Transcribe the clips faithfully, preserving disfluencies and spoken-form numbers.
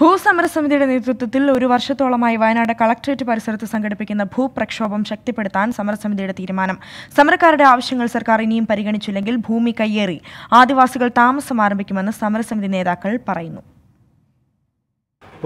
ഭൂസമര സമിതിയുടെ നേതൃത്വത്തിൽ ഒരു വർഷത്തോളമായി വയനാട് കളക്ടറേറ്റ് പരിസരത്ത് സംഘടിപ്പിക്കുന്ന ഭൂപ്രക്ഷോഭം ശക്തിപ്പെടുത്താൻ സമരസമിതിയുടെ തീരുമാനം. സമരക്കാരുടെ ആവശ്യങ്ങൾ സർക്കാർ ഇനിയും പരിഗണിച്ചില്ലെങ്കിൽ ഭൂമി കയ്യേറി ആദിവാസികൾ താമസം ആരംഭിക്കുമെന്ന് സമരസമിതി നേതാക്കൾ പറയുന്നു.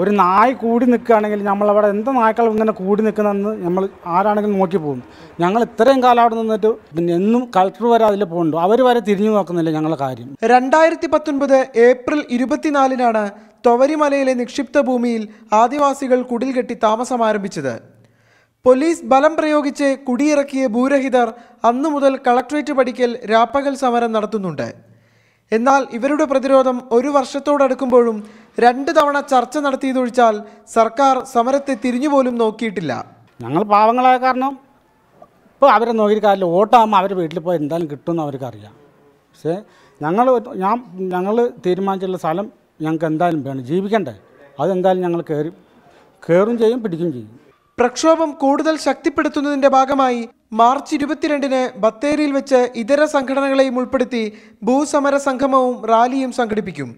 ഒരു നായ കൂടി നിൽക്കുകയാണെങ്കിൽ നമ്മളവിടെ എന്താ നായ്ക്കൾ ഇങ്ങനെ കൂടി നിൽക്കുന്നതെന്ന് നമ്മൾ ആരാണെങ്കിലും നോക്കി പോകും. ഞങ്ങൾ ഇത്രയും കാലം അവിടെ നിന്നിട്ട് പിന്നെ എന്നും കളക്ടർ വരെ അതിൽ പോകുന്നുണ്ട്, അവർ വരെ തിരിഞ്ഞു നോക്കുന്നില്ല ഞങ്ങളുടെ കാര്യം. രണ്ടായിരത്തി പത്തൊൻപത് ഏപ്രിൽ ഇരുപത്തിനാലിനാണ് തൊവരിമലയിലെ നിക്ഷിപ്ത ഭൂമിയിൽ ആദിവാസികൾ കുടിൽ കെട്ടി താമസം ആരംഭിച്ചത്. പോലീസ് ബലം പ്രയോഗിച്ച് കുടിയിറക്കിയ ഭൂരഹിതർ അന്നു മുതൽ കളക്ടറേറ്റ് പടിക്കൽ രാപ്പകൽ സമരം നടത്തുന്നുണ്ട്. എന്നാൽ ഇവരുടെ പ്രതിരോധം ഒരു വർഷത്തോടടുക്കുമ്പോഴും രണ്ട് തവണ ചർച്ച നടത്തിയതൊഴിച്ചാൽ സർക്കാർ സമരത്തെ തിരിഞ്ഞുപോലും നോക്കിയിട്ടില്ല. ഞങ്ങൾ പാവങ്ങളായ കാരണം ഇപ്പോൾ അവരെ നോക്കി കാര്യമില്ല. വോട്ടാകുമ്പോൾ അവർ വീട്ടിൽ പോയി എന്തായാലും കിട്ടുമെന്ന് അവർക്കറിയാം. പക്ഷേ ഞങ്ങൾ ഞാൻ ഞങ്ങൾ തീരുമാനിച്ചിട്ടുള്ള സ്ഥലം ഞങ്ങൾക്ക് എന്തായാലും വേണം, ജീവിക്കണ്ടേ, അതെന്തായാലും ഞങ്ങൾ കയറി കയറും ചെയ്യും പിടിക്കും ചെയ്യും. പ്രക്ഷോഭം കൂടുതൽ ശക്തിപ്പെടുത്തുന്നതിൻ്റെ ഭാഗമായി മാർച്ച് ഇരുപത്തിരണ്ടിന് ബത്തേരിയിൽ വെച്ച് ഇതര സംഘടനകളെയും ഉൾപ്പെടുത്തി ഭൂസമര സംഗമവും റാലിയും സംഘടിപ്പിക്കും.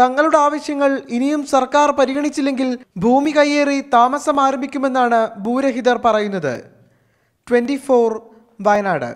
തങ്ങളുടെ ആവശ്യങ്ങൾ ഇനിയും സർക്കാർ പരിഗണിച്ചില്ലെങ്കിൽ ഭൂമി കയ്യേറി താമസം ആരംഭിക്കുമെന്നാണ് ഭൂരഹിതർ പറയുന്നത്. Twenty four Wayanad.